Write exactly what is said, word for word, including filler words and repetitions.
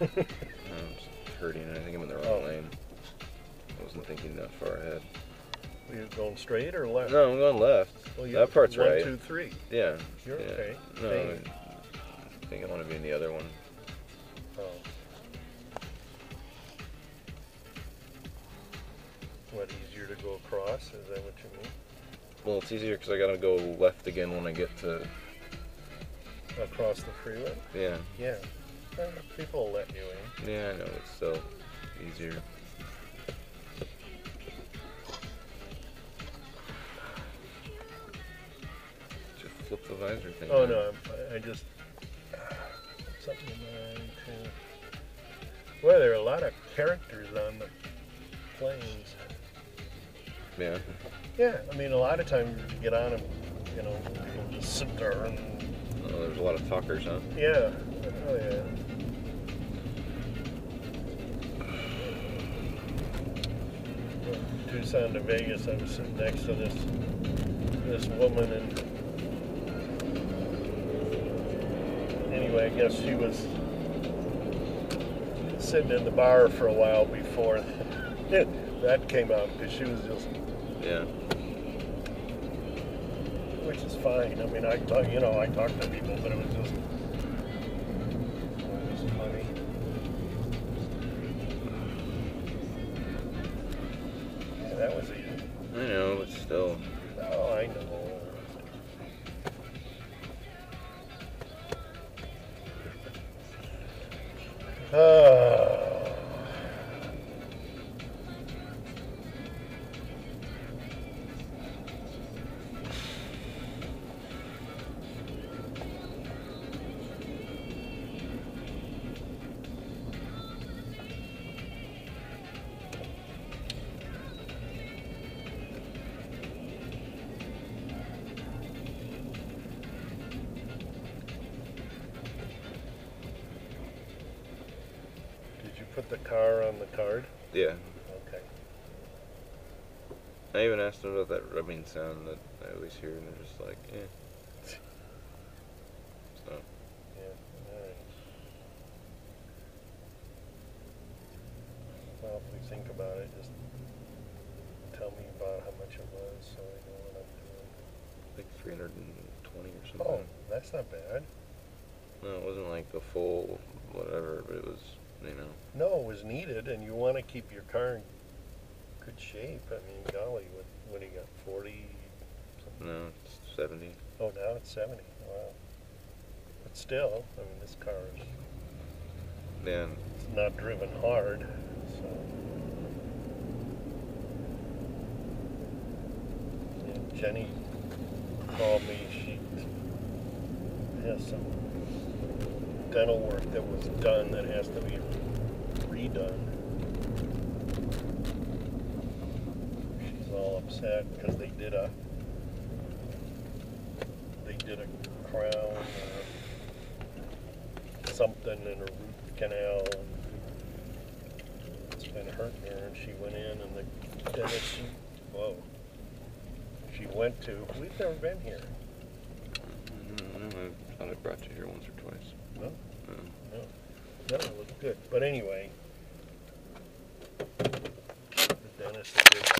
I'm just hurting, and I think I'm in the wrong oh. lane. I wasn't thinking that far ahead. Are you going straight or left? No, I'm going left. Well, you that part's one, right. One, two, three. Yeah. You're yeah. okay. No, I, mean, I think I want to be in the other one. Oh. What, easier to go across? Is that what you mean? Well, it's easier because I got to go left again when I get to... Across the freeway? Yeah. Yeah. People will let you in. Yeah, I know. It's still easier. Just flip the visor thing. Oh, out. no. I'm, I just... Something in my mind. Well, there are a lot of characters on the planes. Yeah. Yeah. I mean, a lot of times you get on them, you know, people just sit there and... Oh, there's a lot of talkers, huh? Yeah. Oh, yeah. From Tucson to Vegas, I was sitting next to this this woman, and anyway, I guess she was sitting in the bar for a while before that came out, because she was just... Yeah. Which is fine. I mean, I talk, you know, I talk to people, but it was just... That was easy. I know, but still. Oh, I know. Oh. Put the car on the card? Yeah. Okay. I even asked them about that rubbing sound that I always hear, and they're just like, eh. So. Yeah, alright. Well, if we think about it, just tell me about how much it was so I know what I'm doing. Like three hundred twenty or something. Oh, that's not bad. No, it wasn't like the full whatever, but it was... You know. No, it was needed, and you want to keep your car in good shape. I mean, golly, what, what do you got, forty? Something? No, it's seventy. Oh, now it's seventy, wow. But still, I mean, this car is yeah. it's not driven hard, so. Yeah, Jenny called me, she has some dental work that was done that has to be redone. She's all upset because they did a they did a crown or something in her root canal. It's been hurting her, and she went in, and the dentist she, whoa she went to we've never been here. I don't know, I thought I brought you here once or twice. No, no, no, no, it was good. But anyway, the dentist is good.